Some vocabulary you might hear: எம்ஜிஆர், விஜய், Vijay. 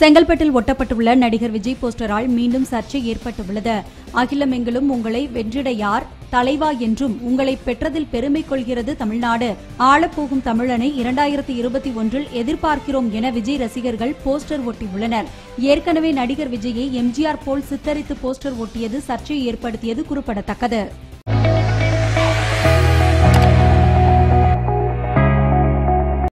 செங்கல்பட்டில் ஒட்டப்பட்டுள்ள நடிகர் விஜய் போஸ்டரால் மீண்டும் சர்ச்சை ஏற்பட்டுள்ளது. அகிலமெங்கிலும் உங்களை வென்றிட யார் தலைவா என்றும் உங்களை பெற்றதில் பெருமை கொள்கிறது தமிழ்நாடு, ஆளப்போகும் தமிழனை 2021 எதிர்பார்க்கிறோம் என விஜய் ரசிகர்கள் போஸ்டர் ஒட்டியுள்ளனர். ஏற்கனவே நடிகர் விஜயை எம்ஜிஆர் போல் சித்தரித்து போஸ்டர் ஒட்டியது சர்ச்சை ஏற்படுத்தியது குறிப்பிடத்தக்கது.